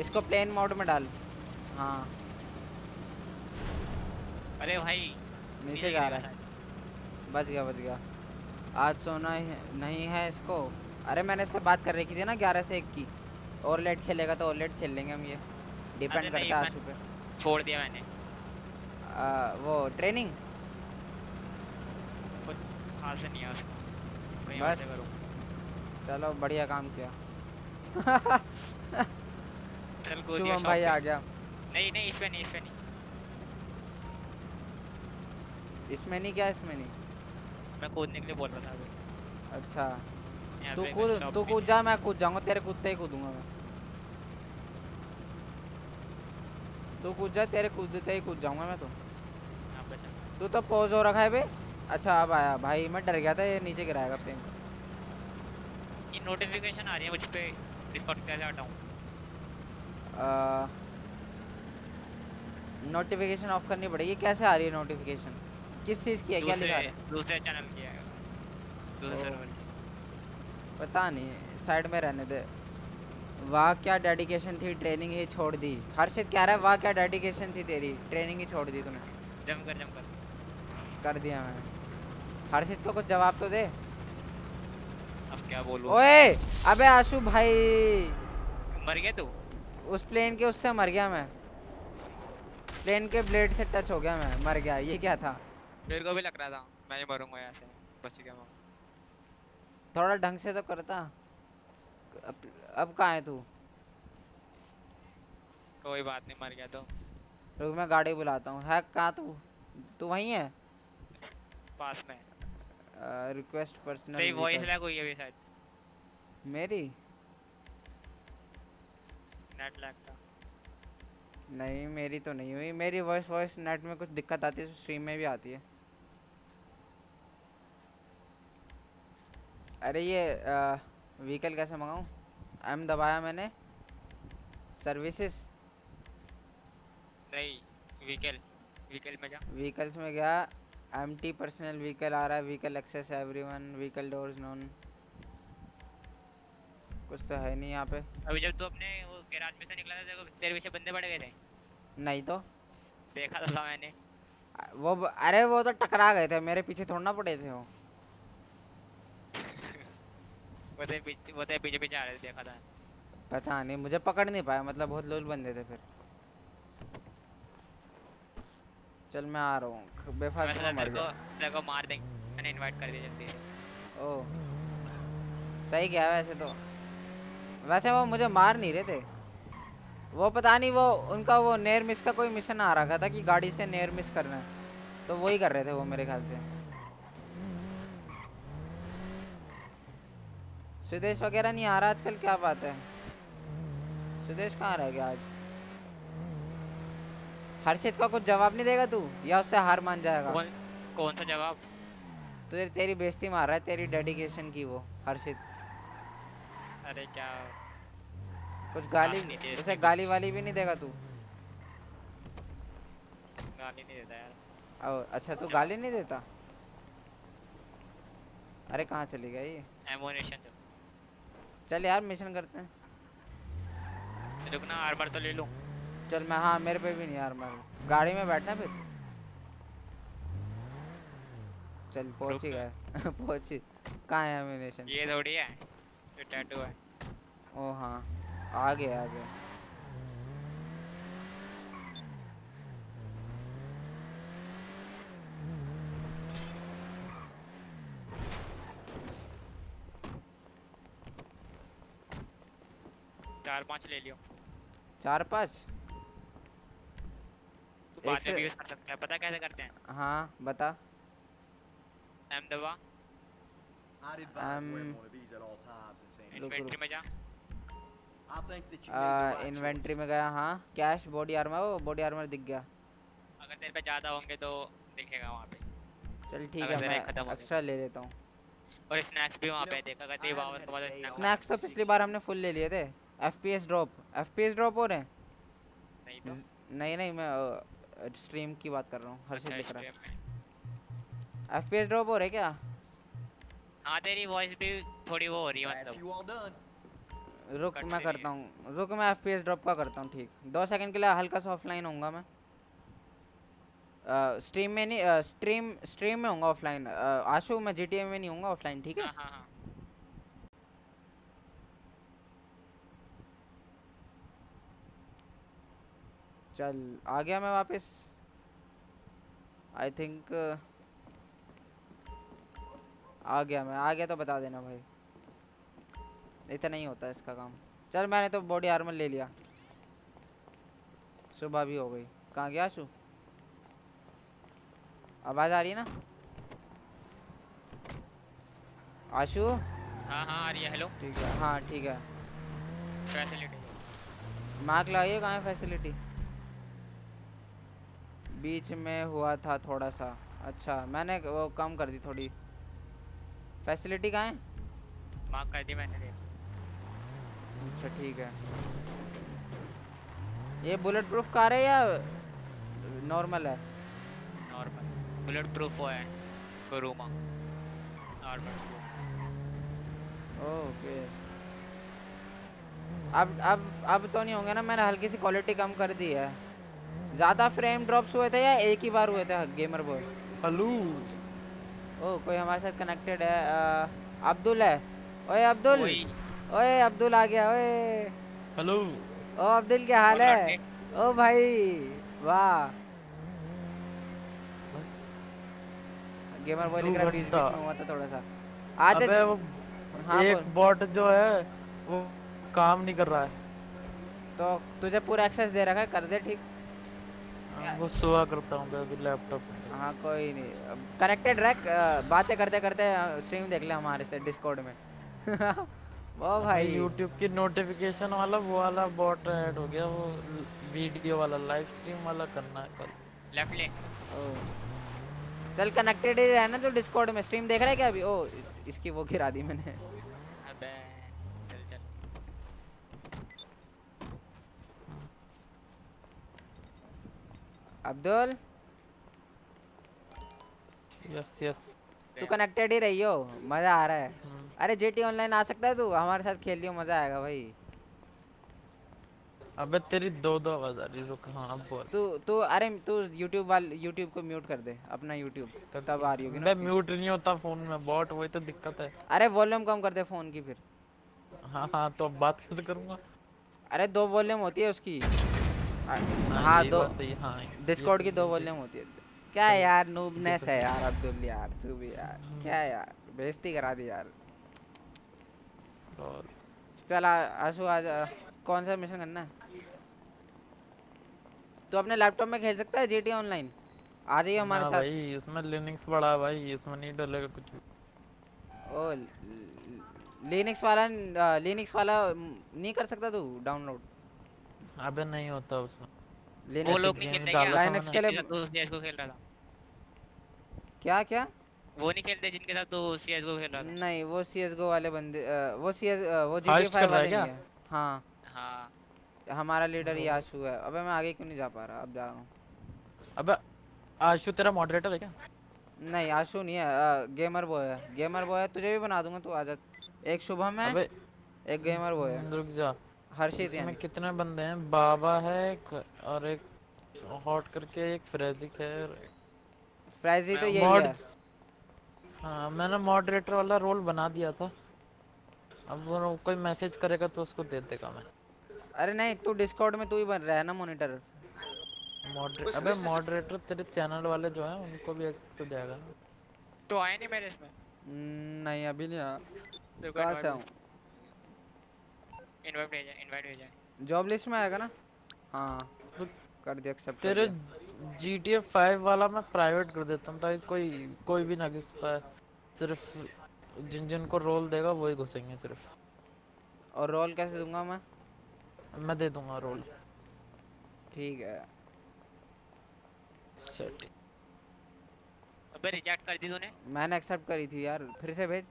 इसको plane mode में डाल। हाँ अरे भाई नीचे जा रहा है। बच गया बच गया। आज सोना नहीं है इसको। अरे मैंने इससे बात कर रखी थी ना 11 से 1 की। और लेट खेलेगा तो और लेट खेल लेंगे हम। ये डिपेंड करता है आंसू पे। छोड़ दिया मैंने वो ट्रेनिंग कुछ खास नहीं है उसको। बस चलो बढ़िया काम किया। चल को दिया भाई आ गया। नहीं नहीं इसमें नहीं इसमें नहीं इसमें नहीं। क्या इसमें नहीं? मैं कूदने के लिए बोल रहा था। अच्छा तू कूद जा। मैं कूद जाऊंगा तेरे कूदते ही कूदूंगा मैं। तू कूद जा तेरे कूदते ही कूद जाऊंगा मैं। तू तो पॉज हो रखा है बे। अच्छा अब आया भाई। मैं डर गया था ये नीचे गिराएगा पेन। ये नोटिफिकेशन आ रही है मुझ पे डिस्कॉर्ड कैसे हटाऊं? नोटिफिकेशन ऑफ करनी पड़ेगी। कैसे आ रही है नोटिफिकेशन? किस चीज की है? क्या लिखा है? दूसरे चैनल की है दूसरे सर्वर की। पता नहीं साइड में रहने दे। वाह क्या डेडिकेशन थी ट्रेनिंग ही छोड़ दी। हर्षित कह रहा है वाह क्या डेडिकेशन थी तेरी ट्रेनिंग ही छोड़ दी तूने। जम कर कर दिया मैंने। हर्षित को कुछ जवाब तो दे। अब क्या बोलूं? ओए अबे आशु भाई मर गया तू। उस प्लेन के उससे मर गया मैं। प्लेन के ब्लेड से टच हो गया मैं। मर गया। ये क्या था? मेरे को भी लग रहा था मैं ही मरूंगा यहाँ से। बच गया मैं। थोड़ा ढंग से तो करता। अब कहाँ है तू? कोई बात नहीं मर गया तो। रुक मैं गाड़ी बुलाता हूँ। है कहाँ तू? तू वहीं है? पास में। Request personal. तेरी वॉइस लैग हुई है भी शायद। मेरी नेट लैग था। नहीं मेरी तो नहीं हुई। मेरी वॉइस नेट में कुछ दिक्कत आती है। स्ट्रीम में भी आती है। अरे ये व्हीकल कैसे मंगाऊँ? एम दबाया मैंने। सर्विसेज नहीं व्हीकल में जा। व्हीकल्स में गया। एमटी पर्सनल व्हीकल आ रहा है। Vehicle access everyone. Vehicle doors non. कुछ तो है नहीं यहाँ पे। अभी जब तू अपने वो गैराज में से निकला था तेरे पीछे बंदे पड़ गए थे। नहीं तो देखा था मैंने वो। अरे वो तो टकरा गए थे मेरे पीछे। थोड़ा ना पड़े थे वो। वो पीछे आ रहे थे देखा था। पता नहीं मुझे पकड़ नहीं पाया। मतलब बहुत लोल बंदे थे फिर। चल मैं आ रहा हूँ। बेफालतू में मर गया। देखो मार देंगे। मैंने इनवाइट कर दिया जल्दी। ओ सही क्या वैसे तो। वैसे वो मुझे मार नहीं रहे थे। वो पता नहीं वो उनका वो नेयर मिस का कोई मिशन आ रखा था कि गाड़ी से नेयर मिस करना है तो वही कर रहे थे वो मेरे ख्याल से। सुदेश वगैरह नहीं आ रहा आजकल। क्या बात है सुदेश कहाँ रह गया आज? हर्षित का कुछ जवाब नहीं देगा तू या उससे हार मान जाएगा? कौन सा जवाब? तेरी बेइज्जती मार रहा है तेरी डेडिकेशन की वो हर्षित। अरे क्या कुछ गाली उसे गाली वाली भी नहीं देगा तू? गाली नहीं देता यार। अच्छा तू गाली नहीं देता? अरे कहाँ चली गई ये? एमोनेशन। चल यार मिशन करते हैं। रुकना आर्मर तो ले लूं। चल मैं। हाँ मेरे पे भी नहीं आर्मर। गाड़ी में बैठना फिर। चल पहुंच ही गए। पहुंची। कहाँ है एमोनेशन? ये थोड़ी है ये टैटू है। ओ हाँ आ गया आ गया। चार-पांच ले लियो। चार-पांच? तो बाद में भी यूज़ कर सकते हैं। पता कैसे करते हैं? हाँ बता। एम दबा। इन्वेंट्री में जा। इन्वेंट्री में गया। हाँ कैश बॉडी आर्मर। वो बॉडी आर्मर दिख गया। अगर तेरे पे ज़्यादा होंगे तो दिखेगा वहाँ पे। चल ठीक है मैं एक्स्ट्रा ले लेता हूँ। और स्नैक्स भी वहाँ पे देखा करते हैं। स्नैक्स तो पिछली बार हमने फुल ले लिए थे। FPS ड्रॉप हो रहे हैं? नहीं तो। नहीं मैं स्ट्रीम की बात कर रहा हूँ। हर्षित लिख रहा है FPS ड्रॉप हो रहे क्या? हाँ तेरी वॉइस भी थोड़ी वो हो रही है मतलब। रुक मैं करता हूँ, रुक मैं FPS ड्रॉप का करता हूँ। ठीक 2 सेकंड के लिए हल्का सा ऑफलाइन होऊंगा मैं। स्ट्रीम में नहीं, स्ट्रीम में होऊंगा ऑफलाइन। आशु मैं GTA में नहीं होऊंगा ऑफलाइन, ठीक है। चल आ गया मैं वापस। आई थिंक आ गया मैं। आ गया तो बता देना भाई, इतना नहीं होता इसका काम। चल मैंने तो बॉडी आर्मर ले लिया, सुबह भी हो गई। कहाँ गया आशु? आवाज आ रही है ना आशु? हाँ हाँ आ रही है। हेलो ठीक है, हाँ ठीक है। फैसिलिटी मार्क लगाइए, कहाँ है फैसिलिटी? बीच में हुआ था थोड़ा सा। अच्छा मैंने वो कम कर दी थोड़ी। फैसिलिटी कहाँ है? मार्क कर दी मैंने। अच्छा ठीक है। ये बुलेट प्रूफ कार है या नॉर्मल है? नॉर्मल बुलेट प्रूफ है कोरोमा। ओके अब तो नहीं होंगे ना? मैंने हल्की सी क्वालिटी कम कर दी है। ज़्यादा फ्रेम ड्रॉप्स हुए थे या एक ही बार हुए थे? Gamer boy hello. ओ कोई हमारे साथ कनेक्टेड है। अब्दुल है। ओए अब्दुल, ओए अब्दुल आ गया। ओए हेलो। ओ अब्दुल क्या हाल है? ओ भाई वाह। गेमर बॉय का बीच में हुआ था थोड़ा सा। आज एक बॉट जो है वो काम नहीं कर रहा है, तो तुझे पूरा एक्सेस दे रखा है, कर दे ठीक। वो सुबह करता हूँ अभी लैपटॉप। हाँ कोई नहीं, कनेक्टेड रख। बातें करते करते स्ट्रीम देख ले हमारे से डिस्कॉर्ड में। वाह भाई यूट्यूब की नोटिफिकेशन वाला बॉट ऐड हो गया। वो वीडियो वाला लाइव स्ट्रीम वाला करना है कल। लेफ्ट ले। चल कनेक्टेड ही रहना तो डिस्कॉर्ड में। स्ट्रीम देख रहा है क्या अभी? ओ इसकी वो गिरा दी मैंने। अबे चल चल अब्दुल। यस यस तू कनेक्टेड ही रही हो, मजा आ रहा है। अरे GTA ऑनलाइन आ सकता है तू हमारे साथ खेल लियो, मजा आएगा भाई। अबे तेरी दो आवाज आ रही। रुक हाँ अब बोल। तू अरे तू YouTube को म्यूट कर दे अपना YouTube, तब आ रही होगी ना। मैं म्यूट नहीं होता फोन में, बॉट वही तो दिक्कत है। अरे वॉल्यूम कम कर दे फोन की फिर। हाँ हाँ तो अब बात कैसे करूंगा? अरे 2 वॉल्यूम होती है उसकी। हाँ 2 सही। हाँ डिस्कॉर्ड की 2 वॉल्यूम होती है। क्या यार नूबनेस है यार अब्दुल यार, तू भी यार क्या यार बेइज्जती करा दी यार। चला आशु आज कौन सा मिशन करना है? तो अपने लैपटॉप में खेल सकता है GTA ऑनलाइन। आ जाइए हमारे साथ भाई। इसमें लिनक्स बड़ा भाई, इसमें नहीं डलेगा कुछ। ओ लिनक्स वाला नहीं कर सकता तू डाउनलोड? अबे नहीं होता उसमें। वो लोग नहीं खेलते के लिए तो CS:GO खेल रहा था। क्या क्या वो नहीं खेलते जिनके साथ तो CS:Gो खेल रहा था? नहीं वो CS:Gो वाले बंदे, वो GTA 5 वाले नहीं है। हाँ हाँ हमारा लीडर आशु है। अबे मैं आगे क्यों नहीं जा पा रहा? अब जा रहा हूँ। अबे आशु तेरा मॉडरेटर है क्या? नहीं आशु नहीं है, गेमर बॉय है। गेमर बॉय है तुझे भी बना दूंगा, तू आ जा। एक शुभम है, एक गेमर बॉय है। रुक जा हर्षित। इसमें कितने बंदे हैं? बाबा है और एक हॉट करके एक फ्रेजिक है। फ्रेजी तो यही है। हाँ मैंने मॉडरेटर वाला रोल बना दिया था। अब वो कोई मैसेज करेगा तो उसको दे देगा मैं। अरे नहीं तू डिस्कॉर्ड में तू ही बन रहा है ना मॉनिटर। अबे मॉडरेटर तेरे चैनल वाले जो हैं उनको भी एक्सेस तो जाएगा ना। तो आए नहीं मेरे इसमें। नहीं अभी नहीं आया। कहाँ से आऊँ? इनवाइट भेजा। जॉब लिस्ट में आएगा ना? हाँ तो कर दे एक्सेप्ट। तेरे GTA 5 वाला मैं प्राइवेट कर देता हूँ ताकि कोई भी ना घुसता है। सिर्फ जिन को रोल देगा वही घुसेंगे सिर्फ। और रोल कैसे दूंगा मैं दे दूंगा रोल। ठीक है सेटिंग। अबे रिजेक्ट कर दी तूने। मैंने एक्सेप्ट करी थी यार, फिर से भेज।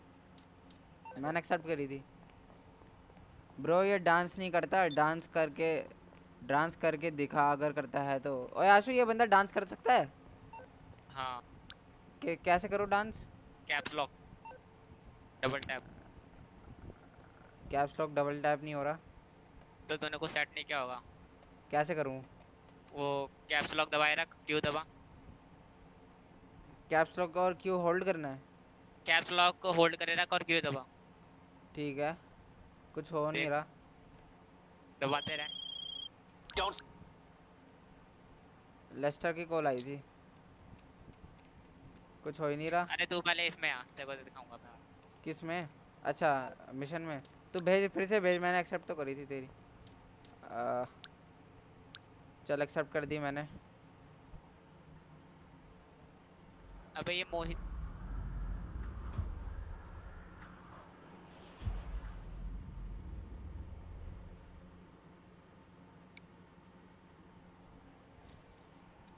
मैंने एक्सेप्ट करी थी। ब्रो ये डांस नहीं करता, डांस करके दिखा अगर करता है तो। ओए आशु ये बंदा डांस कर सकता है? हाँ कैसे करो dance? Caps lock double tap. Caps lock double tap नहीं हो रहा तो दोनों को सेट नहीं क्या होगा? कैसे करूँ? वो कैप्स लॉक दबाए रख, क्यों दबा? कैप्स लॉक और क्यों होल्ड करना है? कैप्स लॉक को होल्ड करे रख और क्यों दबा। ठीक है, कुछ हो नहीं रहा, दबाते रहे। लेस्टर की कॉल आई थी, कुछ हो ही नहीं रहा। अरे तू पहले इसमें आ, तेरे को दिखाऊंगा मैं। किस में? अच्छा मिशन में। तू भेज, फिर से भेज, मैंने एक्सेप्ट तो करी थी तेरी। चल एक्सेप्ट कर दी मैंने। अबे ये मोहित,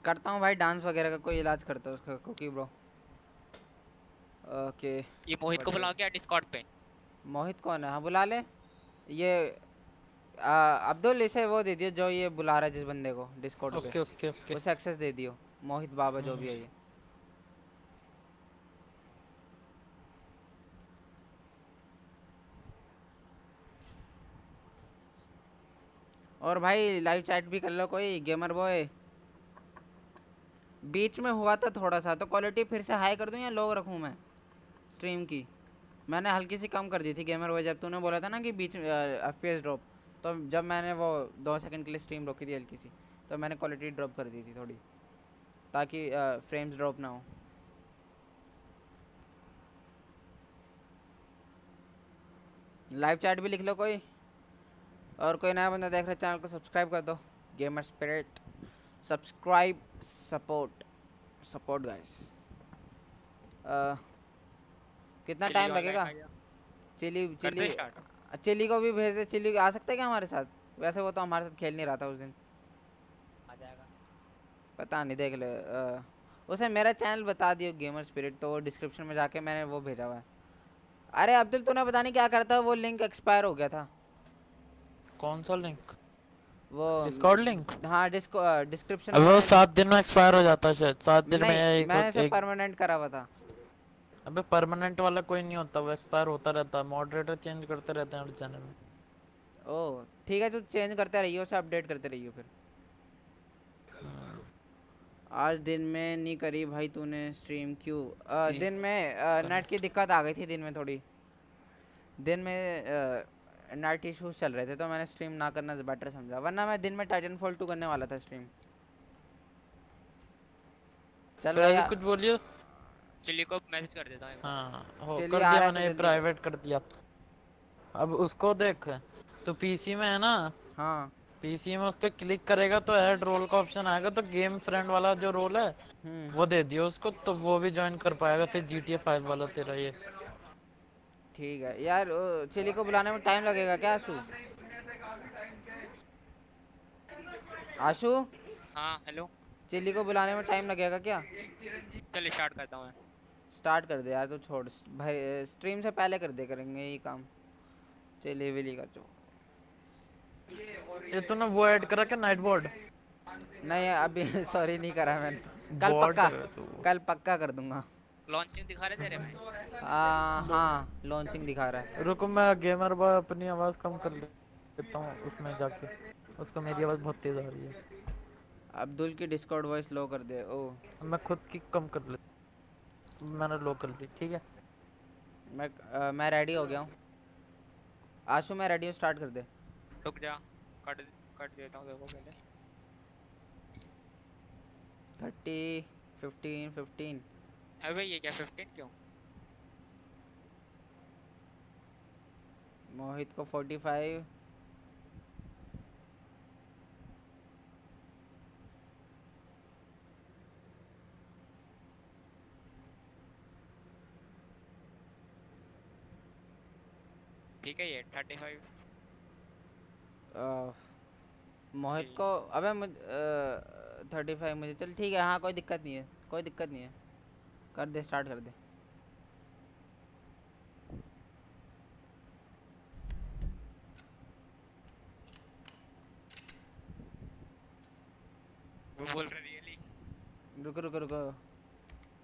करता हूँ भाई डांस वगैरह का कोई इलाज करता है उसका, कुकी ब्रो। ओके, ये मोहित को बुलाओ क्या डिस्कॉर्ड पे? मोहित कौन है? हाँ बुला ले। ये अब्दुल, इसे वो दे दियो जो ये बुला रहा है जिस बंदे को डिस्कॉर्ड पे। ओके ओके ओके, उसे एक्सेस दे दियो। मोहित बाबा जो भी है ये। और भाई लाइव चैट भी कर लो कोई गेमर बॉय। बीच में हुआ था थोड़ा सा, तो क्वालिटी फिर से हाई कर दूं या लो रखूं मैं स्ट्रीम की? मैंने हल्की सी कम कर दी थी गेमर वो, जब तूने बोला था ना कि बीच FPS ड्रॉप, तो जब मैंने वो 2 सेकंड के लिए स्ट्रीम रोकी थी हल्की सी, तो मैंने क्वालिटी ड्रॉप कर दी थी थोड़ी, ताकि फ्रेम्स ड्रॉप ना हो। लाइव चैट भी लिख लो कोई, और कोई नया बंदा देख रहा है चैनल को सब्सक्राइब कर दो। Gamer spirit subscribe, support guys. कितना टाइम लगेगा? चिली को भी भेज दे। चिली आ सकता है क्या हमारे साथ? वैसे वो तो हमारे साथ खेल नहीं रहा था उस दिन, आ जाएगा पता नहीं, देख ले। उसे मेरा चैनल बता दियो गेमर स्पिरिट, तो डिस्क्रिप्शन में जाके मैंने वो भेजा हुआ है। अरे अब्दुल, तूने पता नहीं क्या करता, वो लिंक एक्सपायर हो गया था। कौन सा लिंक? वो डिस्कॉर्ड लिंक। हाँ डिस्क्रिप्शन। अब वो 7 दिन में एक्सपायर हो जाता है शायद, 7 दिन में एक। मैंने इसे परमानेंट करा हुआ था। अबे परमानेंट वाला कोई नहीं होता, वो एक्सपायर होता रहता है, मॉडरेटर चेंज करते रहते हैं हर चैनल में। ओह ठीक है, तो चेंज करते रहियो, उसे अपडेट करते रहियो फिर। आज दिन में नहीं करी भाई तूने स्ट्रीम, क्यों? दिन में नेट की दिक्कत आ गई थी, दिन में थोड़ी, दिन में नाइट इशूज चल रहे थे, तो मैंने स्ट्रीम ना करना बेटर समझा, वरना मैं दिन में टाइटनफॉल 2 करने वाला था स्ट्रीम। चलो यार कुछ बोलियो, चिली को मैसेज कर देता हूं। हां हो कर दिया मैंने, प्राइवेट कर दिया। अब उसको देख, तो पीसी में है ना? हां पीसी में, उस पे क्लिक करेगा तो ऐड रोल का ऑप्शन आएगा, तो गेम फ्रेंड वाला जो रोल है वो दे दियो उसको, तो वो भी ज्वाइन कर पाएगा फिर GTA 5 वाला तेरा ये। ठीक है यार, चिली को बुलाने में टाइम लगेगा क्या आशु? आशु हाँ हेलो, चिली को बुलाने में टाइम लगेगा क्या? चल स्टार्ट करता हूँ मैं। स्टार्ट कर दे यार, तो छोड़ भाई स्ट्रीम से पहले कर दे, करेंगे ये काम। चिली विली का जो ये, तूने वो ऐड करा क्या नाइट बोर्ड? नहीं अभी सॉरी नहीं करा मैंने, कल पक्का कर दूंगा। लॉन्चिंग दिखा रहे तेरे में? हाँ लॉन्चिंग दिखा रहा है। रुको मैं गेमर बॉय अपनी आवाज़ कम कर लेता हूँ उसमें जाके, उसको मेरी आवाज़ बहुत तेज़ आ रही है। अब्दुल की डिस्कॉर्ड वॉइस लो कर दे। ओ मैं खुद की कम कर लेता, मैंने लो कर दी। ठीक है मैं रेडी हो गया हूँ। आशु मैं रेडी हूँ, स्टार्ट कर दे। रुक जा, कट देता हूँ देखो पहले। 30 15 15। अबे ये क्या 15 क्यों? मोहित को 45। ठीक है ये 35। मोहित को अबे 35 मुझे। चल ठीक है, हाँ कोई दिक्कत नहीं है, कोई दिक्कत नहीं है, कर दे स्टार्ट कर दे। वो बोल रहे रियली। रुको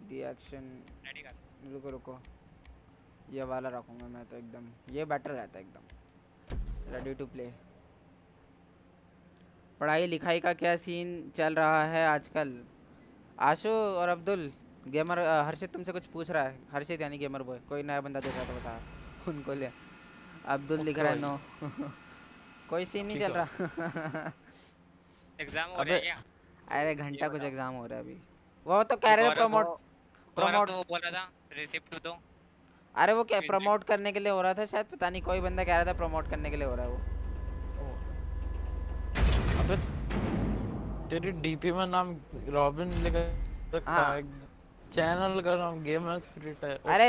दी एक्शन, रेडी कर। रुको ये वाला रखूंगा मैं तो, एकदम ये बेटर रहता है एकदम। Ready to play. पढ़ाई लिखाई का क्या सीन चल रहा है आजकल? आशु और अब्दुल गेमर हर्षित तुमसे कुछ पूछ रहा है। हर्षित यानी गेमर बॉय, कोई नया बंदा देख रहा तो बता उनको ले। अब्दुल लिख रहा है नो कोई सीन नहीं चल रहा। एग्जाम हो रहा है क्या? अरे घंटा कुछ एग्जाम हो रहा है अभी। वो तो कह रहे थे प्रमोट वो बोल रहा था रिसिप्ट दो। अरे वो क्या प्रमोट करने के लिए हो रहा था शायद, पता नहीं कोई बंदा कह रहा था प्रमोट करने के लिए हो रहा है वो। अबे तेरे डीपी में नाम रॉबिन लिखा रखा है, चैनल का नाम गेमर स्पिरिट है। अरे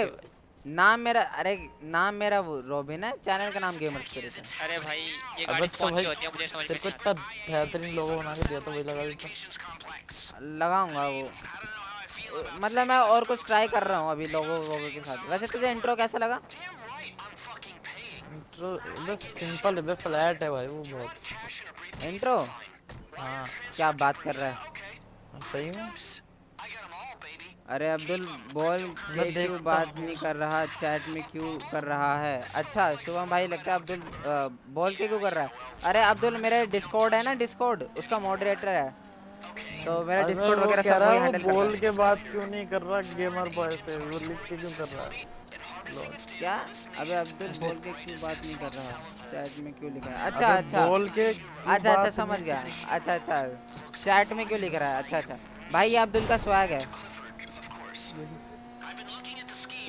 नाम मेरा, अरे नाम मेरा वो रॉबिन है, चैनल का नाम गेमर स्पिरिट है। अरे भाई ये गाड़ी कौन सी होती है मुझे समझ में नहीं आता। बेहतरीन लोगो बना के दिया तो वही लगा देता। लगाऊंगा वो, मतलब मैं और कुछ ट्राई कर रहा हूँ अभी लोगों के साथ। वैसे तुझे इंट्रो कैसा लगा? इंट्रो बस सिंपल है, फ्लैट है भाई वो बहुत। इंट्रो? हाँ। क्या बात कर रहा है सही में? अरे अब्दुल बोल, क्यों बात नहीं कर रहा चैट में, क्यों कर रहा है? अच्छा शुभम भाई, लगता है अब्दुल बोल के क्यों कर रहा है। अरे अब्दुल मेरे डिस्कॉर्ड है ना, डिस्कॉर्ड उसका मॉडरेटर है तो मेरा डिस्कॉर्ड वगैरह सब वही हैंडल कर रहा है। बोल के बात क्यों नहीं कर रहा गेमर बॉय से, वो लिख के क्यों कर रहा है क्या? अबे अब्दुल बोल के क्यों बात नहीं कर रहा, चैट में क्यों लिख रहा है? अच्छा अच्छा बोल के, अच्छा अच्छा समझ गया। अच्छा अच्छा चैट में क्यों लिख रहा है, अच्छा अच्छा भाई ये अब्दुल का स्वैग है।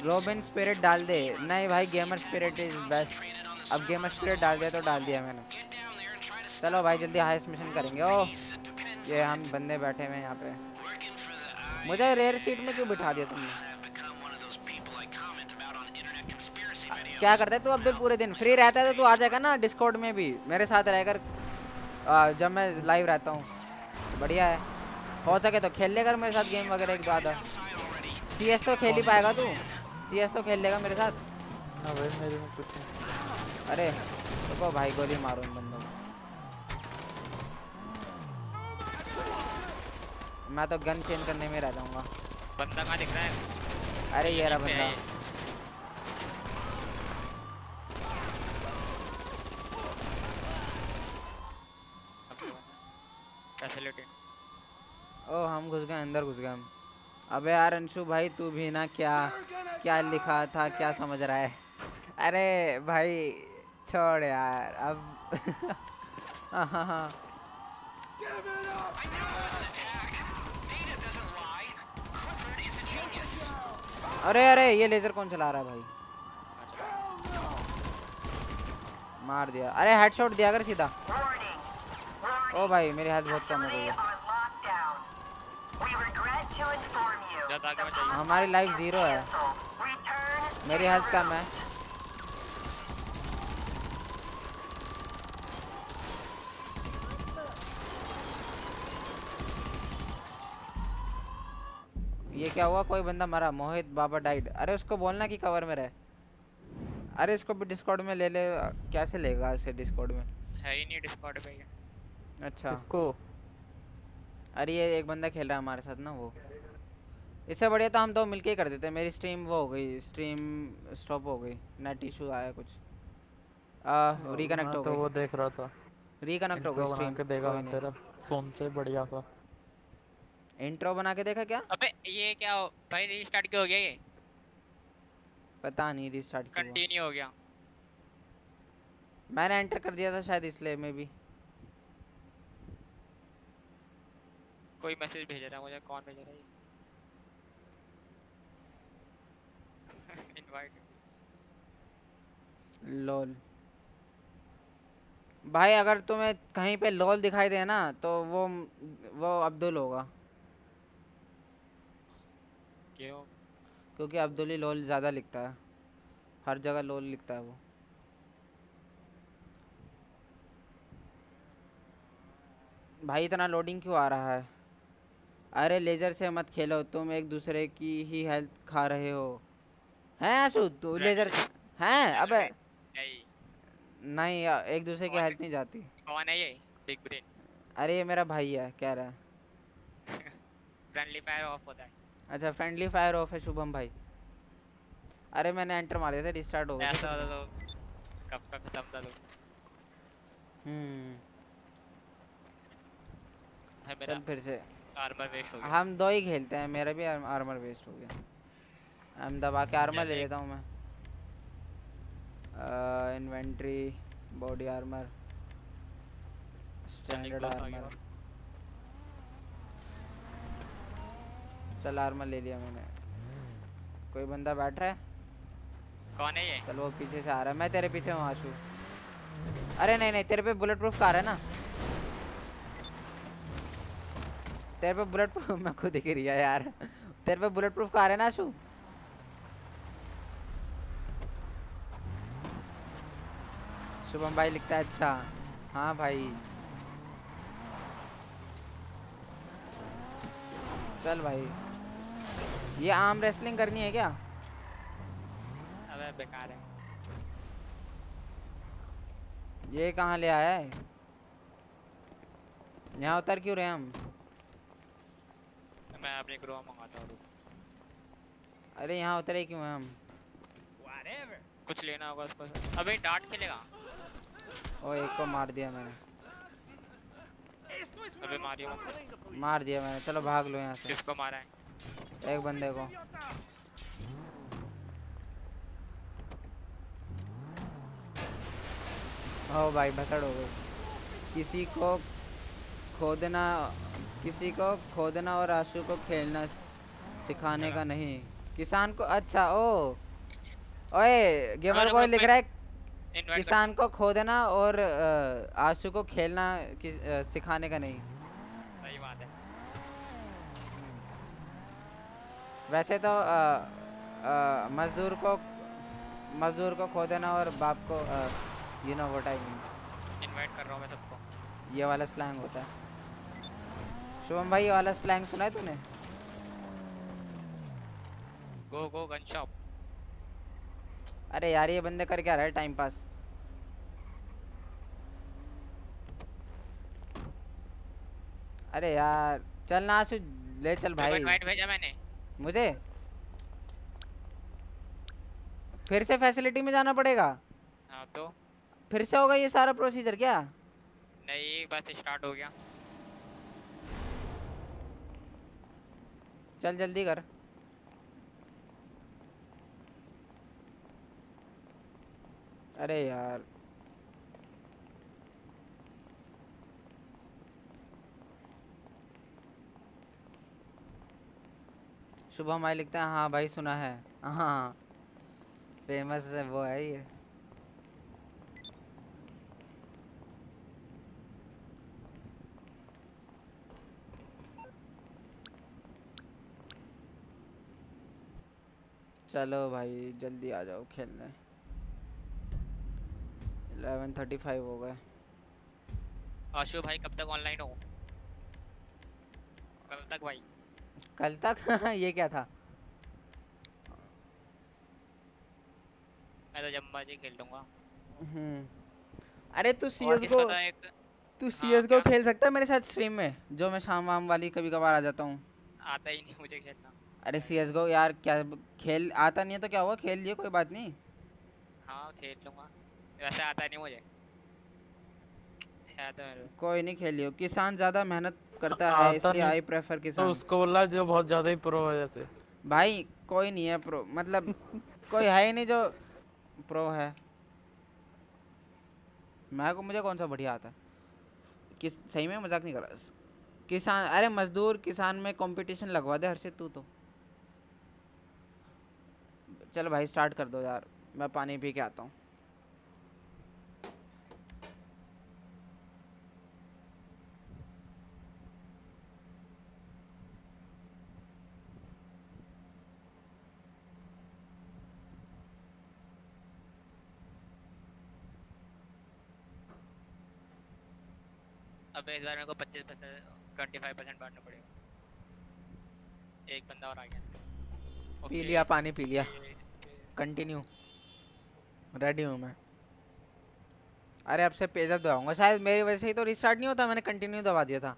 रॉबिन स्पिरिट डाल दे। नहीं भाई गेमर स्पिरिट इज बेस्ट। अब गेमर स्पिरिट डाल दिया तो डाल दिया मैंने। चलो भाई जल्दी हाईएस्ट मिशन करेंगे। ओह ये हम बंदे बैठे हैं यहाँ पे। मुझे रेयर सीट में क्यों बिठा दिया तुमने? क्या करता है तू अब्दुल पूरे दिन? फ्री रहता है तो तू आ जाएगा ना डिस्कॉर्ड में भी मेरे साथ रहकर जब मैं लाइव रहता हूँ। बढ़िया है, हो सके तो खेल लेकर मेरे साथ गेम वगैरह एक दो आधा। CS तो खेल ही पाएगा तू? CS तो खेल लेगा मेरे साथ? हाँ भाई मेरे में कुछ नहीं। अरे देखो भाई गोली मारो इन बंदों को। मैं तो गन चेंज करने में रह जाऊंगा। बंदा कहाँ दिख रहा है? अरे ये रहा बंदा। कैसे लूटे? ओ हम घुस गए, अंदर घुस गए हम। अबे यार अंशु भाई तू भी ना क्या क्या लिखा था, क्या समझ रहा है? अरे भाई छोड़ यार अब। हाँ अरे अरे ये लेजर कौन चला रहा है भाई? मार दिया। अरे हेडशॉट दिया कर सीधा। ओ भाई मेरी हाथ बहुत कम हो गई है। हमारी लाइफ जीरो है, मेरी हेल्थ कम है। ये क्या हुआ? कोई बंदा मरा। मोहित बाबा डाइड। अरे उसको बोलना कि कवर में रहे। अरे इसको भी डिस्कॉर्ड में ले ले। कैसे लेगा इसे डिस्कॉर्ड में? है ही नहीं डिस्कॉर्ड पे। अच्छा इसको, अरे ये एक बंदा खेल रहा है हमारे साथ ना वो। इससे बढ़िया तो हम दो मिलके ही कर देते हैं। मेरी स्ट्रीम वो हो गई, स्ट्रीम स्टॉप हो गई, नेट इशू आया कुछ, रिकनेक्ट हो गई। तो वो देख रहा था, रिकनेक्ट हो गई स्ट्रीम के। देखा तेरा फोन से बढ़िया था। इंट्रो बना के देखा क्या? अबे ये क्या भाई रीस्टार्ट क्यों हो गया? ये पता नहीं रीस्टार्ट क्यों हुआ, कंटिन्यू हो गया। मैंने एंटर कर दिया था शायद इसलिए। मे बी कोई मैसेज भेज रहा है मुझे। कौन भेज रहा है? लोल भाई अगर तुम्हें कहीं पे लोल दिखाई दे ना तो वो अब्दुल होगा। क्यों? क्योंकि अब्दुल ही लोल ज़्यादा लिखता है, हर जगह लोल लिखता है वो। भाई इतना लोडिंग क्यों आ रहा है? अरे लेजर से मत खेलो, तुम एक दूसरे की ही हेल्थ खा रहे हो। हैं आशु तू लेजर हैं? अबे नहीं एक दूसरे की हेल्थ नहीं जाती। कौन है ये बिग ब्रेन? अरे ये मेरा भाई है कह रहा है। फ्रेंडली फायर ऑफ होता है। अच्छा फ्रेंडली फायर ऑफ है शुभम भाई। अरे मैंने एंटर मार दिया था, रिस्टार्ट हो गया। ऐसा कब का खत्म था? चल फिर से आर्मर वेस्ट हो गया। हम दो ही खेलते हैं, मेरा भी आर्मर वेस्ट हो गया। हम दबा के आर्मर ले लेता हूँ मैं। Inventory, body armour, standard armour. चल आर्मर ले लिया मैंने। कोई बंदा बैठ रहा है? कौन है ये? चलो वो पीछे से आ रहा है, मैं तेरे पीछे हूँ आशु। अरे नहीं नहीं, तेरे पे बुलेट प्रूफ कार है ना, तेरे पे बुलेट प्रूफ। मैं खुद ही गिर गया यार। तेरे पे बुलेट प्रूफ कार है ना आशु? शुभम भाई लिखता है, अच्छा हाँ भाई। चल भाई, ये आर्म रेसलिंग करनी है क्या? अबे बेकार है। ये कहाँ ले आया है? यहाँ उतर क्यों रहे हम? मैं अपने ग्रोह मंगाता हूँ। अरे यहाँ उतरे क्यों हैं हम? कुछ लेना होगा उसको। अबे डांट खेलेगा। ओ एक को मार दिया मैंने। अबे मार दिया मैंने। चलो भाग लो यहाँ से। किसको मारा है? एक बंदे को। ओ भाई भसड़ हो गई। किसी को खोदना और आशु को खेलना सिखाने का नहीं। किसान को, अच्छा ओ ओए गेमर बॉय लिख रहा है, किसान को खोदना और आशु को खेलना सिखाने का नहीं। सही बात है। वैसे तो मजदूर को खोदना और बाप को you know what I mean. Invite कर रहा हूं मैं सबको। ये वाला स्लैंग होता है शुभम भाई, ये वाला स्लैंग सुना है तूने? Go go gun shop. अरे यार ये बंदे कर क्या रहा है टाइम पास? अरे यार चल ना आशु, ले चल भाई। इनवाइट भेजा मैंने। मुझे फिर से फैसिलिटी में जाना पड़ेगा? हां तो फिर से होगा ये सारा प्रोसीजर क्या? नहीं बस स्टार्ट हो गया। चल जल्दी कर। अरे यार शुभम भाई लिखता है, हाँ भाई सुना है। हाँ फेमस है वो है ये। चलो भाई जल्दी आ जाओ खेलने। 11:35 हो गए। आशु भाई कब तक ऑनलाइन हो? कल तक भाई, कल तक। ये क्या था? मैं तो जम्बा जी खेल लूंगा। अरे तू सीएसगो खेल सकता है मेरे साथ स्ट्रीम में? जो मैं शाम वाम वाली कभी कभार आ जाता हूँ। आता ही नहीं मुझे खेलना। अरे CSGO यार क्या खेल आता नहीं है तो क्या हुआ, खेल लिए कोई बात नहीं। हाँ खेल लूँगा, वैसे आता नहीं मुझे। कोई नहीं खेल लियो। किसान ज़्यादा मेहनत करता है इसलिए आई प्रेफर किसान। तो उसको बोला जो बहुत ज़्यादा ही प्रो है। जैसे भाई कोई नहीं है प्रो, मतलब कोई है ही नहीं जो प्रो है। मैं को मुझे कौन सा बढ़िया आता किस, सही में मजाक नहीं कर रहा। किसान, अरे मजदूर किसान में कॉम्पिटिशन लगवा दे हर्षित तू तो। चल भाई स्टार्ट कर दो यार, मैं पानी पी के आता हूँ। अब इस बार मेरे को 25% 25% बांटना पड़ेगा। एक बंदा और आ गया। पी लिया पानी, पी लिया। कंटिन्यू, रेडी हूँ मैं। अरे अब से पेज अप दबाऊंगा शायद, मेरी वजह से ही तो रिस्टार्ट नहीं होता। मैंने कंटिन्यू दबा दिया था।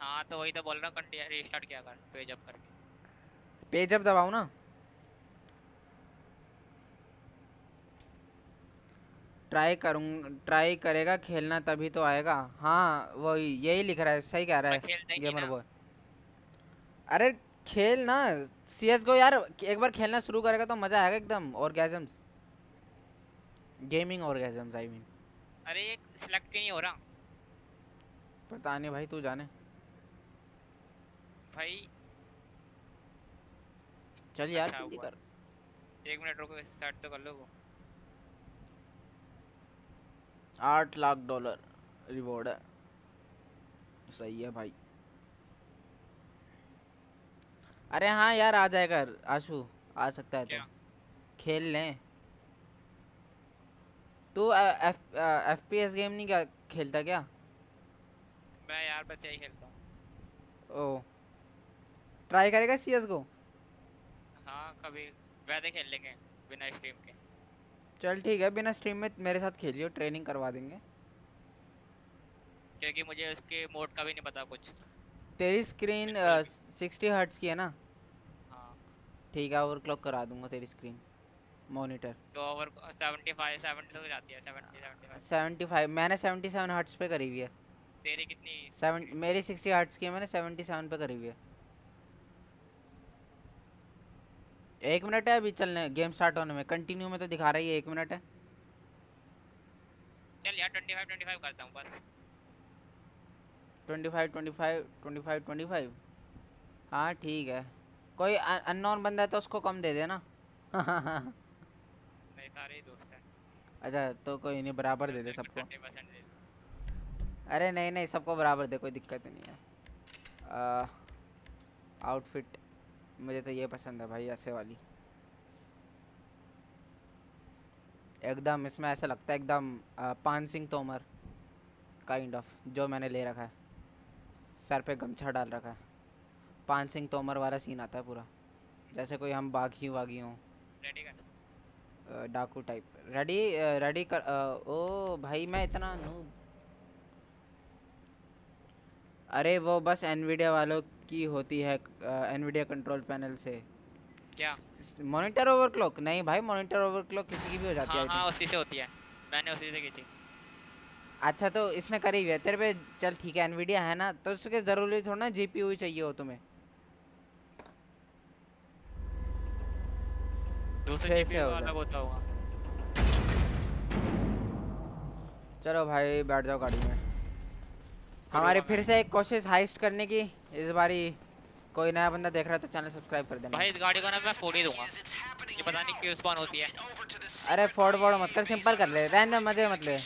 हाँ तो वही तो बोल रहा हूँ, कंटिन्यू रिस्टार्ट किया कर पेज अप करके। पेज अप दबाऊँ ना? ट्राई करेगा खेलना तभी तो आएगा। हाँ वही यही लिख रहा है, सही कह रहा है गेमर बॉय। अरे खेल ना CS:GO यार, एक बार खेलना शुरू करेगा तो मजा आएगा एकदम। Orgasms, gaming orgasms I mean. अरे ये सिलेक्ट क्यों नहीं हो रहा, पता नहीं भाई, तू जाने भाई। चल यार जल्दी कर, एक मिनट रुको, स्टार्ट तो कर लो। 8 लाख डॉलर रिवॉर्ड है, सही है भाई। अरे हाँ यार आ जाएगा आशु, आ सकता है क्या? तो खेल लें। तू FPS गेम नहीं क्या खेलता क्या? मैं यार बस यही खेलता हूँ। ओ ट्राई करेगा CS:GO? हाँ कभी वैसे खेल लेंगे बिना स्ट्रीम के। चल ठीक है, बिना स्ट्रीम में मेरे साथ खेलियो, ट्रेनिंग करवा देंगे, क्योंकि मुझे उसके मोड का भी नहीं पता कुछ। तेरी स्क्रीन 60 हर्ट्ज की है ना? हाँ ठीक है, ओवरक्लॉक करा दूंगा तेरी स्क्रीन मॉनिटर तो। ओवर 75 तक जाती है, 75 मैंने 77 हर्ट्ज पे करी हुई है। तेरी कितनी? 7 मेरी 60 हर्ट्ज की है, मैंने 77 पे करी हुई है। 1 मिनट है अभी चलने, गेम स्टार्ट होने में। कंटिन्यू में तो दिखा रही है 1 मिनट है। चल यार 25 करता हूं बस। 25। हाँ ठीक है, कोई अननोन बंदा है तो उसको कम दे देना। मेरे सारे ही दोस्त हैं। अच्छा तो कोई नहीं, बराबर दे दे सबको। अरे नहीं नहीं, सबको बराबर दे, कोई दिक्कत नहीं है। आउटफिट मुझे तो ये पसंद है भाई, ऐसे वाली एकदम। इसमें ऐसा लगता है एकदम पान सिंह तोमर काइंड ऑफ, जो मैंने ले रखा है, सर पे गमछा डाल रखा है। पान सिंह तोमर वाला सीन आता है पूरा, जैसे कोई हम बागी हों, डाकू टाइप। रेडी कर। ओ भाई मैं इतना नूब। अरे वो बस एनवीडिया वालों की होती है, एनवीडिया कंट्रोल पैनल से। क्या मॉनिटर ओवरक्लॉक? नहीं भाई, मॉनिटर ओवरक्लॉक किसी की भी हो जाती है। हाँ उसी से होती है, मैंने उसी से की थी। अच्छा तो इसने करी हुई है तेरे पे? चल ठीक है, एनवीडिया है ना, तो उसके ज़रूरी थोड़ा ना GPU ही चाहिए हो तुम्हें। दूसरे GPU वाला होता होगा। चलो भाई बैठ जाओ गाड़ी में। हमारी फिर से एक कोशिश हाइस्ट करने की। इस बारी कोई नया बंदा देख रहा है तो चैनल सब्सक्राइब कर देना भाई। इस गाड़ी को ना मैं फोड़ ही दूंगा, ये पता नहीं क्यों स्पॉन होती है। अरे फोड़ मत कर, सिंपल कर ले, रैंडम मजे मत ले,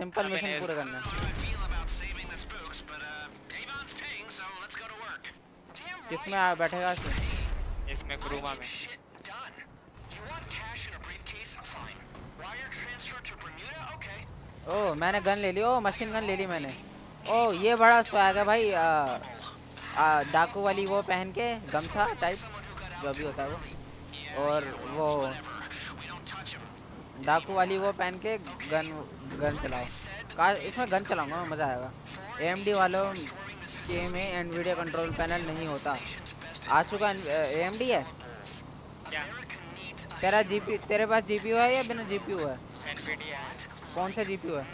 सिंपल मिशन पूरा करना। किसमें बैठेगा? इसमें क्रूमा में। ओह मैंने गन ले ली, ओह मशीन गन ले ली मैंने। ओह ये बड़ा स्वैग है भाई, डाकू वाली वो पहन के गमछा टाइप जो भी होता है वो, और वो डाकू वाली वो पहन के गन चलाओ। कार इसमें गन चलाऊंगा, मज़ा आएगा। AMD वालों के में एनवीडिया कंट्रोल पैनल नहीं होता। आशु का AMD है क्या? तेरा तेरे पास GPU है या बिना GPU है? कौन सा GPU है?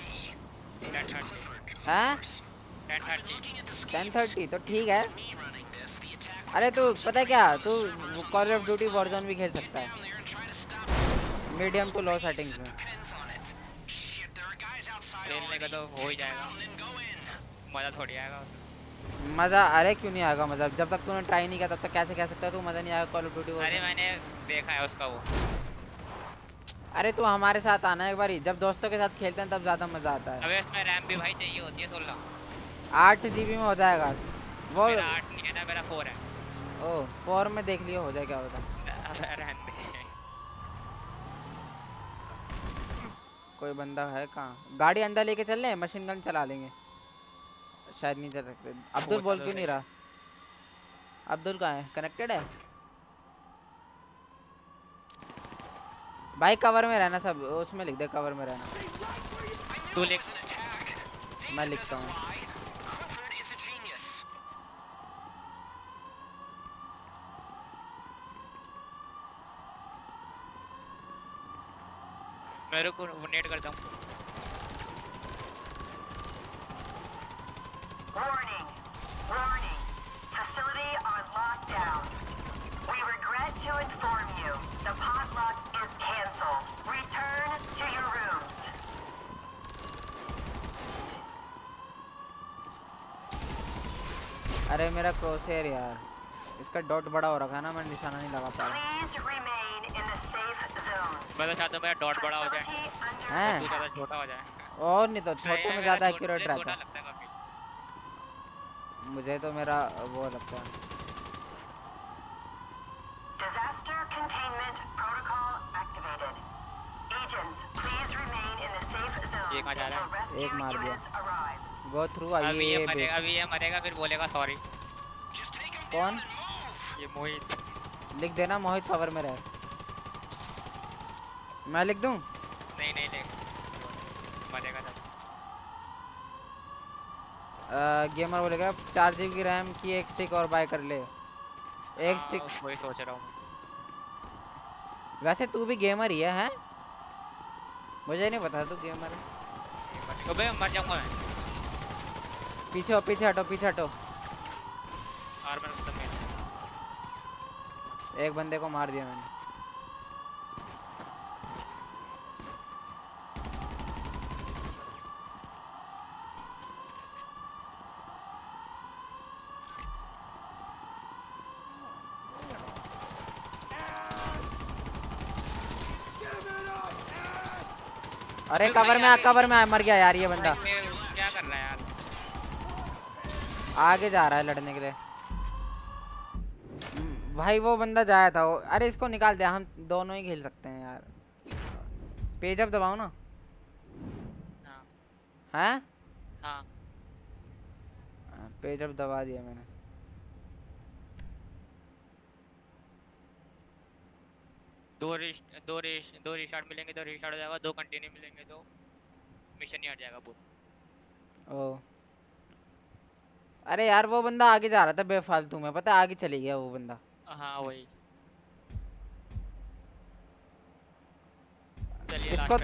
1030 तो ठीक है। अरे तू पता क्या, तू कॉल ऑफ ड्यूटी वॉरजोन भी खेल सकता है मीडियम टू लो सेटिंग्स में। खेलने का तो हो ही जाएगा, मज़ा थोड़ी आएगा। मज़ा अरे क्यों नहीं आएगा मज़ा, जब तक तूने ट्राई नहीं किया तब तक कैसे कह सकता है तू मज़ा नहीं आएगा कॉल ऑफ ड्यूटी वॉरजोन? अरे मैंने देखा है उसका वो। अरे तू हमारे साथ आना है एक बारी, जब दोस्तों के साथ खेलते हैं तब ज़्यादा मज़ा आता है। अबे इसमें रैम भी भाई चाहिए होती है 16। 8 GB में हो जाएगा वो। मेरा 8 नहीं है ना, मेरा 4 है। ओह 4 में देख लियो हो जाए, क्या बता। रैम भी कोई बंदा है कहाँ? गाड़ी अंदर लेके चल लें, मशीन गन चला लेंगे। शायद नहीं चल सकते। अब्दुल बोल क्यों नहीं रहा? अब्दुल कहाँ है? कनेक्टेड है भाई, कवर में रहना सब। उसमें लिख दे कवर में रहना। तू लिख, मैं लिखता हूँ। मैं मैं रुको नेट करता हूँ। Warning, warning. Facility on lockdown. We regret to inform you the potluck is canceled. Return to your rooms. अरे मेरा क्रोसहेयर यार, इसका डॉट बड़ा हो रखा है ना, मैं निशाना नहीं लगा पा रहा। मैं तो चाहता हूं मेरा डॉट बड़ा हो जाए, हैं तो ज्यादा छोटा हो जाए, और नहीं तो छोटे में ज्यादा एक्यूरेट रहता है। मुझे तो मेरा वो लगता है। Disaster containment protocol activated. Agents please remain in the safe zone. ये कहां जा रहा है? एक मार दिया। Go through. अभी ये मरेगा, अभी ये मरेगा, फिर बोलेगा सॉरी। कौन? ये मोहित। लिख देना मोहित कवर में रहे। मैं लिख दूं? नहीं नहीं लिख, मरेगा तब। गेमर बोलेगा 4 GB की रैम की एक स्टिक और बाय कर ले। एक स्टिक वही सोच रहा हूँ। वैसे तू भी गेमर ही है? मुझे नहीं पता तू गेमर है। अबे मर जाऊंगा मैं। पीछे हो, पीछे हटो, पीछे हटो। एक बंदे को मार दिया मैंने। अरे कवर में आ, कवर में आ। मर गया यार ये बंदा। क्या कर रहा है यार? आगे जा रहा है लड़ने के लिए। भाई वो बंदा जाया था वो। अरे इसको निकाल दे, हम दोनों ही खेल सकते हैं यार। पेज अप दबाओ ना। हाँ हाँ पेज अप दबा दिया मैंने। दो रिस्टार्ट मिलेंगे, 2 रिस्टार्ट हो जाएगा, 2 कंटिन्यू मिलेंगे, 2 मिशन ही हट जाएगा पूरा। ओ अरे यार वो बंदा आगे जा रहा था बेफालतू में, पता है आगे चले गया वो बंदा। हाँ वही। चलिए इसको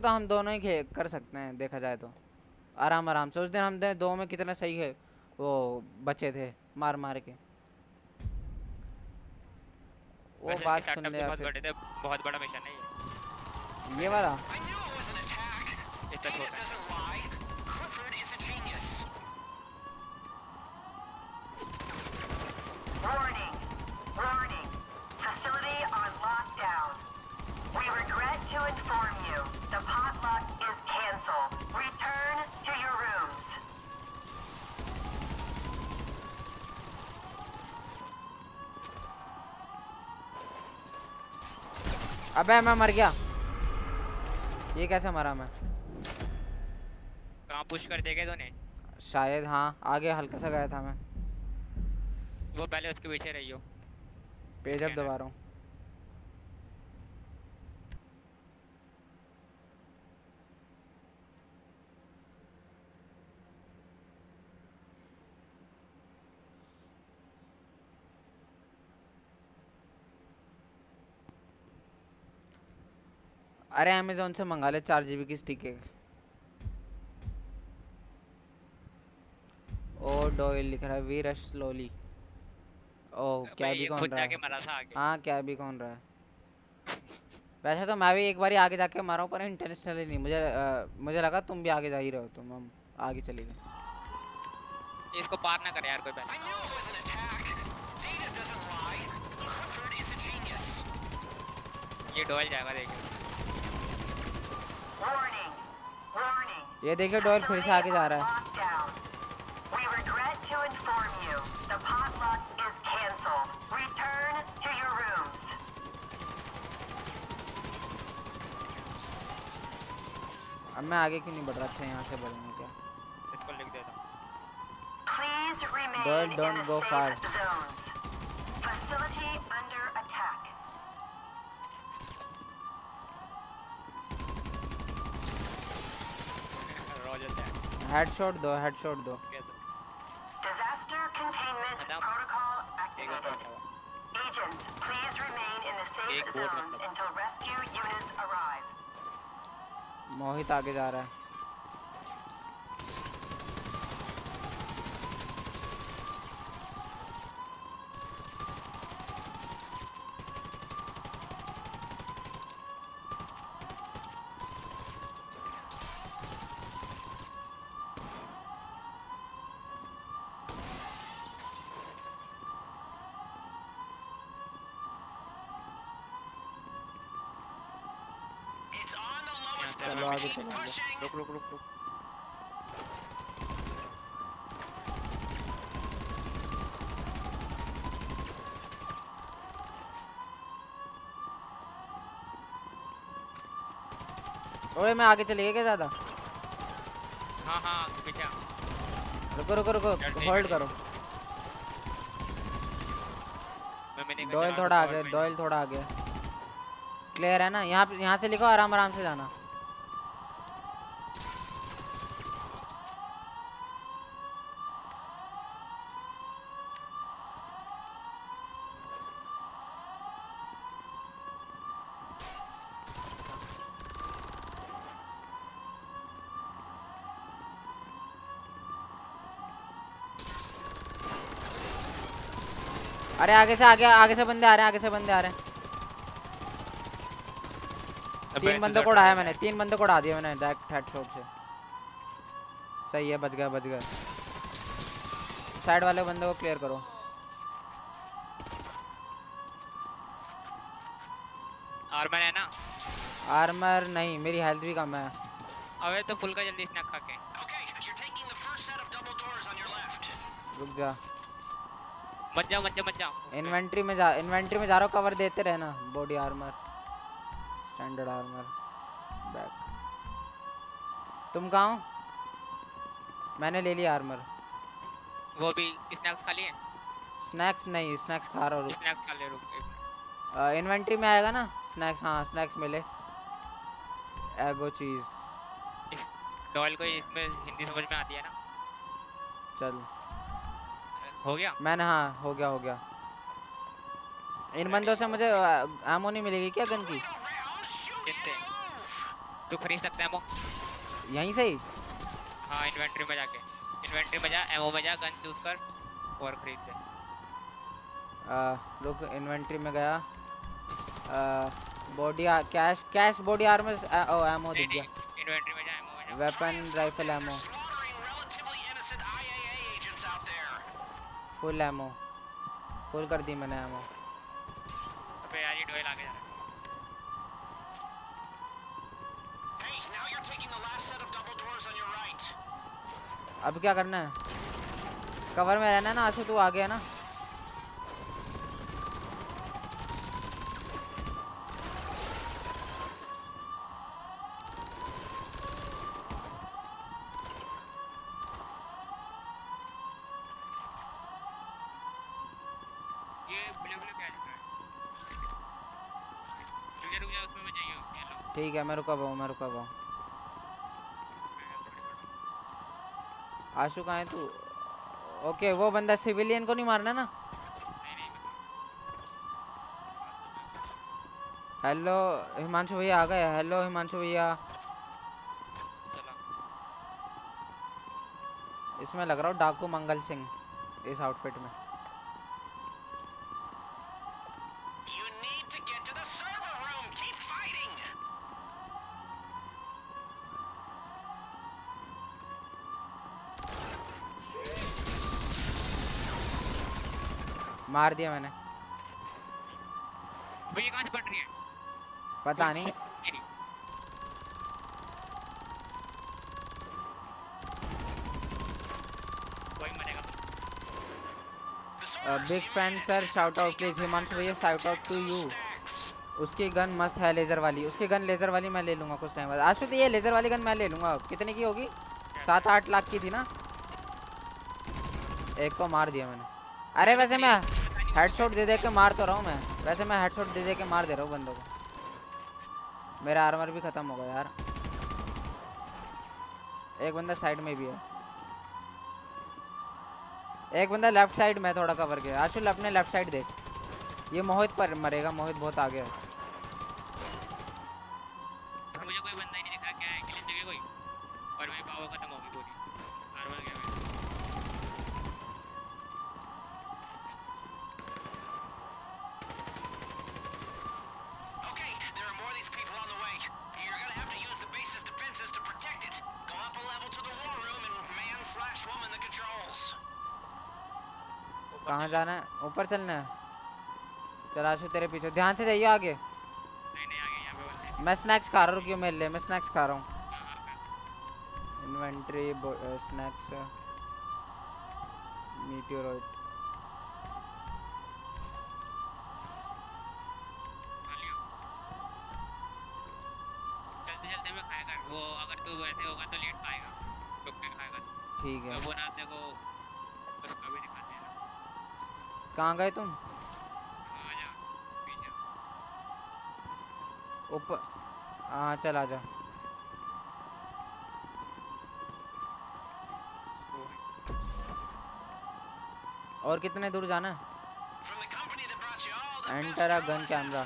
तो हम दोनों ही कर सकते हैं देखा जाए तो। आराम आराम से। उस दिन हम दो में कितना सही है वो बचे थे मार मार के। वो बात सुन ले, बहुत बड़ा मिशन है ये वाला। अबे मैं मर गया। ये कैसे मरा मैं? कहाँ पुश कर देगा तूने? शायद हाँ, आगे हल्का सा गया था मैं। वो पहले उसके पीछे रही हो। पेज अप दबा रहा हूँ। अरे अमेज़न से मंगा ले 4 GB की स्टिक। ओ डॉयल लिख रहा है, वी रश स्लोली। ओ क्या भी कौन रहा है? हाँ क्या भी कौन रहा है। वैसे तो मैं भी एक बारी आगे जाके मारा हूँ पर इंटेंशनली नहीं। मुझे लगा तुम भी आगे जा ही रहे हो, तुम हम आगे चले गए। इसको पार ना करे यार कोई पहले। ये डॉयल जाएगा देखिए। ये देखिए डॉयल फिर से आगे जा रहा है। अब मैं आगे क्यों नहीं बढ़ रहा? अच्छा यहाँ से बढ़ेंगे क्या? इसको लिख देता हूँ। Doyle don't go far. Headshot दो, हेडशॉट दो। Disaster containment protocol activated. Agents please remain in the safe zone until rescue units arrive. Mohit आगे जा रहा है। चलो आगे चलो, रुक रुक रुक रुक। ओए मैं आगे चले गया क्या ज्यादा? हाँ हाँ पीछे। रुको रुको रुको, होल्ड करो। डॉयल थोड़ा आगे, डॉयल थोड़ा आगे। क्लियर है ना? यहाँ यहाँ से लिखो, आराम आराम से जाना। अरे आगे से बंदे आ रहे हैं, आगे से बंदे आ रहे हैं। तीन बंदों को उड़ाया मैंने, तीन बंदों को उड़ा दिया मैंने डायरेक्ट हेडशॉट से। सही है, बच गया बच गया। साइड वाले बंदों को क्लियर करो। आर्मर है ना? आर्मर नहीं, मेरी हेल्थ भी कम है। अबे तो फुल का जल्दी स्नैक खा के। रुक जा, मत जा इन्वेंट्री में जा, इन्वेंट्री में जा रहा हूँ, कवर देते रहना। Body armour, standard armour, back. तुम कहाँ हो? मैंने ले लिया आर्मर। वो भी स्नैक्स खा लिए? स्नैक्स नहीं, स्नैक्स खा रहा हूँ। स्नैक्स खा ले, रुक। इन्वेंट्री में आएगा ना स्नैक्स? हाँ स्नैक्स मिले, एगो चीज। डॉयल को इसमें हिंदी समझ में आती है ना? चल हो गया मैंने। हाँ हो गया। इन बंदों से मुझे एमो नहीं मिलेगी क्या गन की? तू खरीद सकता है एमो यहीं से ही। हाँ इन्वेंट्री में जाके, इन्वेंट्री में जा, एमो में जा, गन चूज कर और खरीद दे। रुक, इन्वेंट्री में गया। Body cache, cache body armour, oh ammo दिख गया। इन्वेंट्री में जा, एमो में जा, weapon rifle ammo, full ammo, full कर दी मैंने एमो। अबे यार ये डोयल आगे जा रहा है। Hey, now you're taking the last set of double doors on your right. अब क्या करना है? कवर में रहना है ना आशु, तू आगे है ना? ठीक है मैं रुका हुआ हूँ, मैं रुका हुआ हूँ। आशु कहाँ है तू? ओके, वो बंदा सिविलियन को नहीं मारना ना? हेलो हिमांशु भैया आ गए। हेलो हिमांशु भैया, इसमें लग रहा हूँ डाकू मंगल सिंह इस आउटफिट में। मार दिया मैंने। वो ये कहां से पड़ रही है? पता नहीं। कोई मरेगा। Big fan sir, shout out please. Himanshu भैया शाउट आउट टू यू। उसकी गन मस्त है लेजर वाली, उसकी गन लेजर वाली मैं ले लूंगा कुछ टाइम बाद। आशु तो ये लेजर वाली गन मैं ले लूंगा। कितने की होगी? 7-8 लाख की थी ना? एक को मार दिया मैंने। अरे वैसे मैं हेडशॉट दे दे के मार तो रहा हूँ मैं, वैसे मैं हेडशॉट दे दे के मार दे रहा हूँ बंदों को। मेरा आर्मर भी खत्म हो गया यार। एक बंदा साइड में भी है, एक बंदा लेफ्ट साइड में, थोड़ा कवर के। आशुल अपने लेफ्ट साइड देख। ये मोहित पर मरेगा, मोहित बहुत आगे है। मुझे कोई बंदा ही नहीं दिख रहा, क्या है? कहाँ जाना है? ऊपर चलना है। चला शो तेरे पीछे, ध्यान से जाइए आगे। नहीं, मैं स्नैक्स खा रहा हूँ, रुकियो मेरे लिए, मैं स्नैक्स खा रहा हूँ। Inventory snacks meteorite. जल्दी में खाएगा वो, अगर तू वैसे होगा तो लेट पाएगा, रुक के खाएगा। ठीक है, वो रात को बस कभी दिखाते हैं। कहाँ गए तुम? ऊपर, हाँ चल आ जा। और कितने दूर जाना है? Enter a gun camera.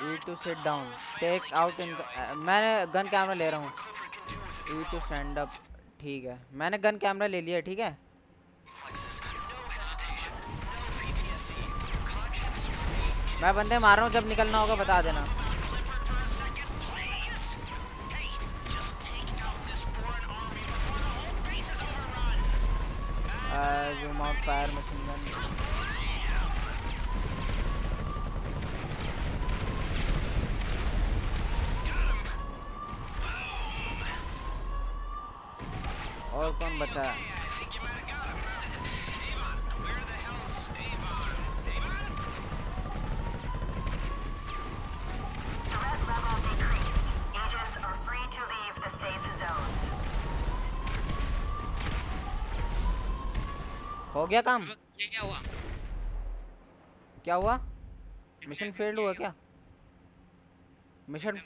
E to sit down, take out in। मैंने गन कैमरा ले रहा हूँ। E to stand up, ठीक है मैंने गन कैमरा ले लिया। ठीक है, मैं बंदे मार रहा हूँ, जब निकलना होगा बता देना। Zoom out fire machine gun. और कौन बचा है? हो गया काम? ये क्या हुआ? क्या हुआ? मिशन फेल्ड हुआ क्या? मिशन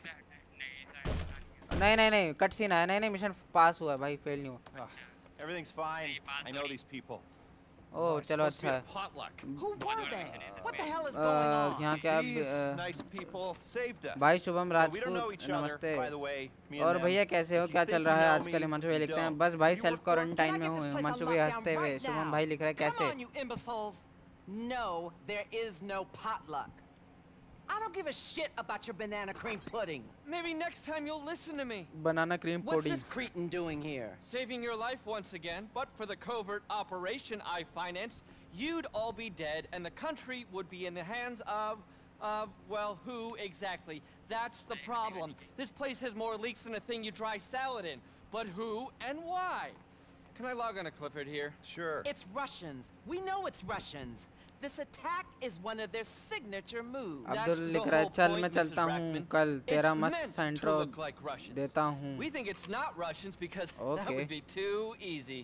नहीं, कट सीन आया। नहीं, मिशन पास हुआ भाई, फेल नहीं हुआ। Everything's fine, I know these people. Oh चलो अच्छा है। यहाँ क्या भाई? शुभम राजपूत नमस्ते। और भैया कैसे हो, क्या चल रहा है आजकल? हिमांशु भाई लिखते हैं बस भाई सेल्फ क्वारंटाइन में हूँ। हिमांशु भाई हंसते हुए। शुभम भाई लिख रहे कैसे? I don't give a shit about your banana cream pudding. Maybe next time you'll listen to me. Banana cream pudding. What's this cretin doing here? Saving your life once again, but for the covert operation I financed, you'd all be dead and the country would be in the hands of well, who exactly? That's the problem. This place has more leaks than a thing you dry salad in. But who and why? Can I log on to Clifford here? Sure. It's Russians. We know it's Russians. This attack is one of their signature moves. Abdul likh raha hai, chal main chalta hu, kal tera mast intro deta hu. We think it's not Russians because that would be too easy.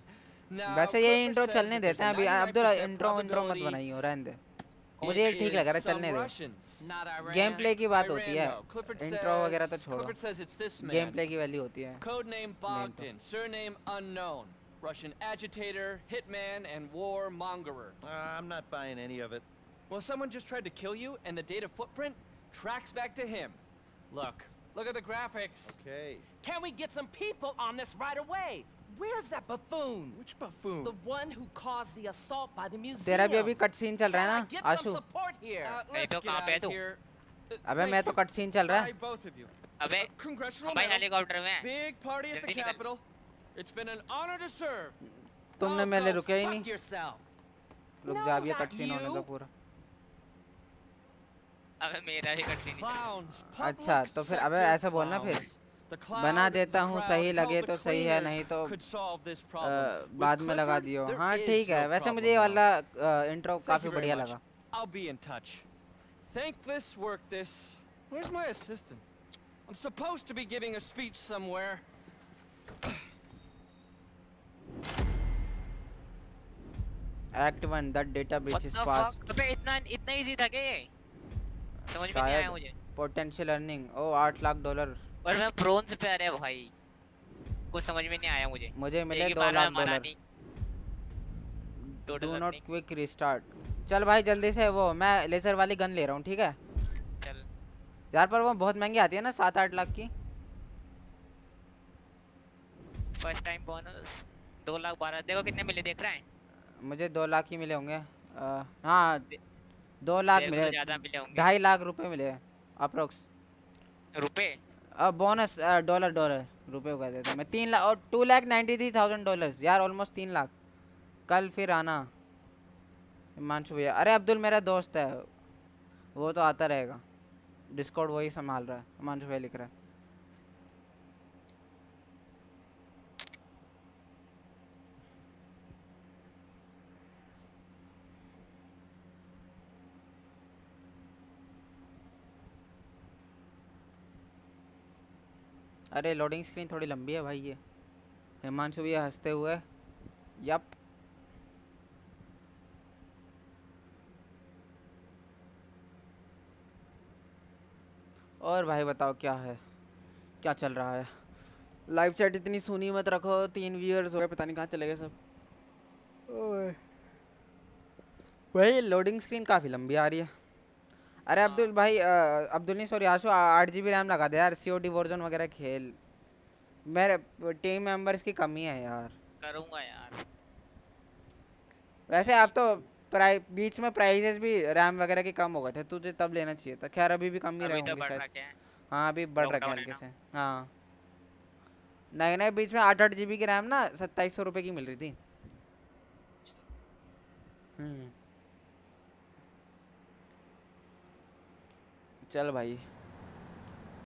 Waise ye intro chalne dete hain abhi। Abdul intro mat banaiyo, rehne de, mujhe theek lag raha है, चलने दे। Game play की बात होती है, intro वगैरह तो छोड़ो, game play की वैल्यू होती है। Code name Boktin, surname unknown, Russian agitator, hitman, and war mongerer. I'm not buying any of it. Well, someone just tried to kill you, and the data footprint tracks back to him. Look at the graphics. Okay. Can we get some people on this right away? Where's that buffoon? Which buffoon? The one who caused the assault by the museum. तेरा भी अभी cut scene चल रहा है ना, आशु? अबे तो कहाँ पे तू? अबे मैं तो कट सीन चल रहा है। अबे भाई हेलीकॉप्टर में। Big party at the Capitol. It's been an honor to serve. तुमने मेरे रुके ही नहीं। रुक जा, ये कट सीन होने का पूरा। अबे मेरा ही कट सीन है। अच्छा तो फिर अबे ऐसा बोलना, फिर बना देता हूँ, सही लगे तो सही है, नहीं तो बाद में लगा दियो। हाँ ठीक है, वैसे मुझे ये वाला इंट्रो काफी बढ़िया लगा। I'll be in touch. Thank this, work this. Where's my assistant? I'm supposed to be giving a speech somewhere. Act 1, that data breach is passed. अबे इतना इजी था क्या ये? समझ में नहीं आया मुझे। Potential earning, oh $8 lakh. और मैं bronze पे अरे भाई, कुछ समझ में नहीं आया मुझे। मुझे मिले $2 lakh. Do not quick restart. चल भाई जल्दी से, वो मैं लेजर वाली गन ले रहा हूँ। ठीक है चल यार, पर वो बहुत महंगी आती है ना, 7-8 लाख की। First time bonus 2 lakh 12। देखो कितने मिले, देख रहा है? मुझे 2 लाख ही मिले होंगे। हाँ 2 लाख मिले, 2.5 लाख रुपए मिले अप्रोक्स। रुपए बोनस, डॉलर रुपये कर देता हूँ मैं 3 लाख और 2,93,000 डॉलर्स यार ऑलमोस्ट 3 लाख। कल फिर आना हिमांशु भैया। अरे अब्दुल मेरा दोस्त है वो तो आता रहेगा, डिस्कॉर्ड वही संभाल रहा है। हिमांशु भैया लिख रहा है अरे लोडिंग स्क्रीन थोड़ी लंबी है भाई ये। हिमांशु भैया हंसते हुए यप। और भाई बताओ क्या है, क्या चल रहा है। लाइव चैट इतनी सुनी मत रखो, 3 व्यूअर्स हो गए पता नहीं कहाँ चले गए सब। ओए भाई लोडिंग स्क्रीन काफ़ी लंबी आ रही है। अरे अब्दुल भाई अब्दुल नहीं सॉरी आशु 8 GB रैम लगा दे यार, COD वर्जन वगैरह खेल। मेरे टीम मेंबर्स की कमी है यार, करूँगा यार। वैसे आप तो बीच में प्राइजेस भी रैम वगैरह के कम हो गए थे, तुझे तब लेना चाहिए था। खैर अभी भी कम ही रहेंगे। हाँ अभी बढ़ रखे हैं हल्के से। हाँ नहीं नहीं बीच में 8-8 GB की रैम ना 2,700 रुपये की मिल रही थी। चल भाई